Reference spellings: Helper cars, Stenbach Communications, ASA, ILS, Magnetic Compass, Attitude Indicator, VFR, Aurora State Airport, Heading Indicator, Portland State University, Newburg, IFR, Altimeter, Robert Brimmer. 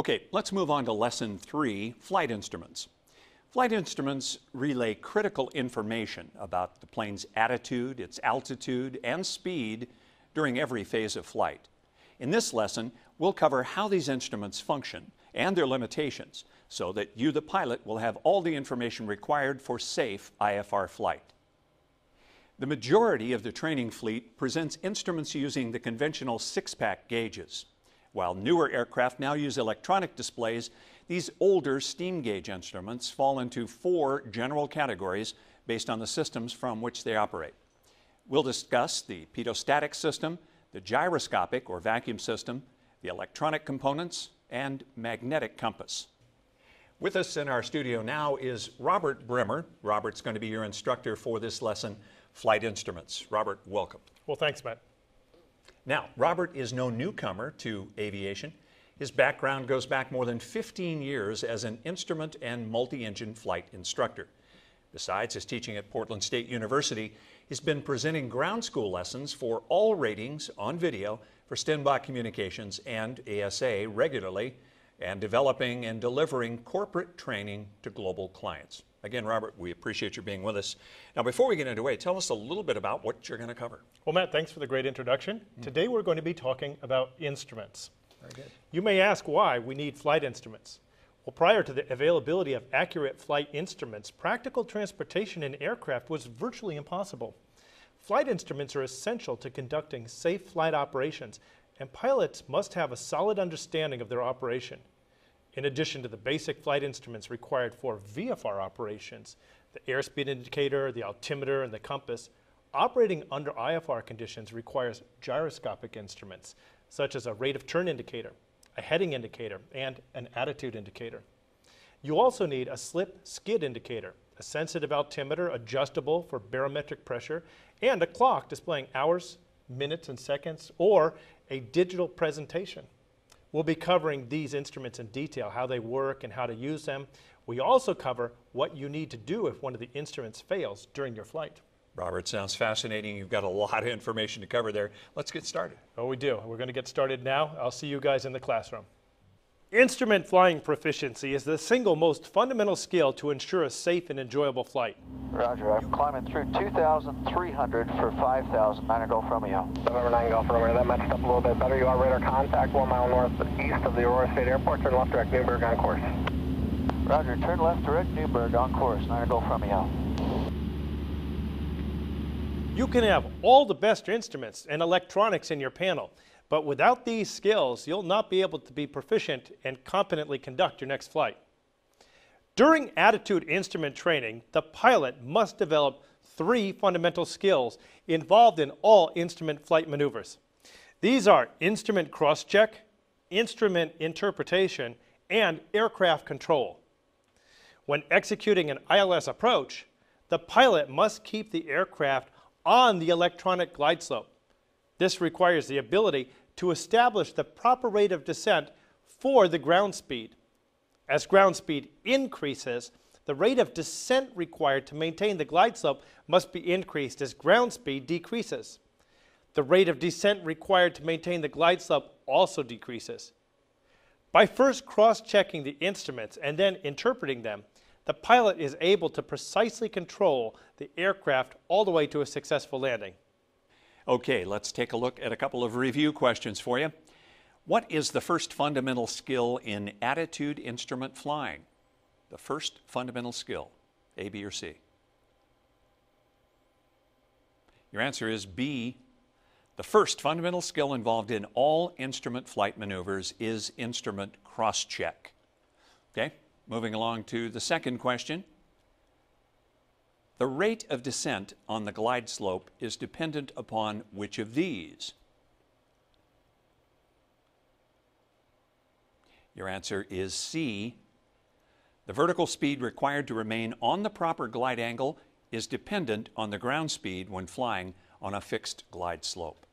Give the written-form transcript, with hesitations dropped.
Okay, let's move on to lesson 3, flight instruments. Flight instruments relay critical information about the plane's attitude, its altitude, and speed during every phase of flight. In this lesson, we'll cover how these instruments function and their limitations so that you, the pilot, will have all the information required for safe IFR flight. The majority of the training fleet presents instruments using the conventional 6-pack gauges. While newer aircraft now use electronic displays, these older steam gauge instruments fall into 4 general categories based on the systems from which they operate. We'll discuss the pedostatic system, the gyroscopic or vacuum system, the electronic components, and magnetic compass. With us in our studio now is Robert Brimmer. Robert's going to be your instructor for this lesson, Flight Instruments. Robert, welcome. Well, thanks, Matt. Now, Robert is no newcomer to aviation. His background goes back more than 15 years as an instrument and multi-engine flight instructor. Besides his teaching at Portland State University, he's been presenting ground school lessons for all ratings on video for Stenbach Communications and ASA regularly, and developing and delivering corporate training to global clients. Again, Robert, we appreciate your being with us. Now, before we get underway, tell us a little bit about what you're going to cover. Well, Matt, thanks for the great introduction. Today we're going to be talking about instruments. Very good. You may ask why we need flight instruments. Well, prior to the availability of accurate flight instruments, practical transportation in aircraft was virtually impossible. Flight instruments are essential to conducting safe flight operations, and pilots must have a solid understanding of their operation. In addition to the basic flight instruments required for VFR operations, the airspeed indicator, the altimeter, and the compass, operating under IFR conditions requires gyroscopic instruments, such as a rate of turn indicator, a heading indicator, and an attitude indicator. You also need a slip-skid indicator, a sensitive altimeter adjustable for barometric pressure, and a clock displaying hours, minutes, and seconds, or a digital presentation. We'll be covering these instruments in detail, how they work and how to use them. We also cover what you need to do if one of the instruments fails during your flight. Robert, sounds fascinating. You've got a lot of information to cover there. Let's get started. Oh, we do. We're going to get started now. I'll see you guys in the classroom. Instrument flying proficiency is the single most fundamental skill to ensure a safe and enjoyable flight. Roger, I'm climbing through 2,300 for 5,000, 9 Golf Romeo. 7 over 9 Golf Romeo, that matched up a little bit better. You are radar contact, 1 mile northeast of the Aurora State Airport. Turn left, direct Newburg on course. Roger, turn left, direct Newburg on course, 9 Golf Romeo. You can have all the best instruments and electronics in your panel, but without these skills, you'll not be able to be proficient and competently conduct your next flight. During attitude instrument training, the pilot must develop 3 fundamental skills involved in all instrument flight maneuvers. These are instrument cross-check, instrument interpretation, and aircraft control. When executing an ILS approach, the pilot must keep the aircraft on the electronic glide slope. This requires the ability to establish the proper rate of descent for the ground speed. As ground speed increases, the rate of descent required to maintain the glide slope must be increased as ground speed decreases. The rate of descent required to maintain the glide slope also decreases. By first cross-checking the instruments and then interpreting them, the pilot is able to precisely control the aircraft all the way to a successful landing. Okay, let's take a look at a couple of review questions for you. What is the first fundamental skill in attitude instrument flying? The first fundamental skill, A, B, or C? Your answer is B. The first fundamental skill involved in all instrument flight maneuvers is instrument cross-check. Okay, moving along to the second question. The rate of descent on the glide slope is dependent upon which of these? Your answer is C. The vertical speed required to remain on the proper glide angle is dependent on the ground speed when flying on a fixed glide slope.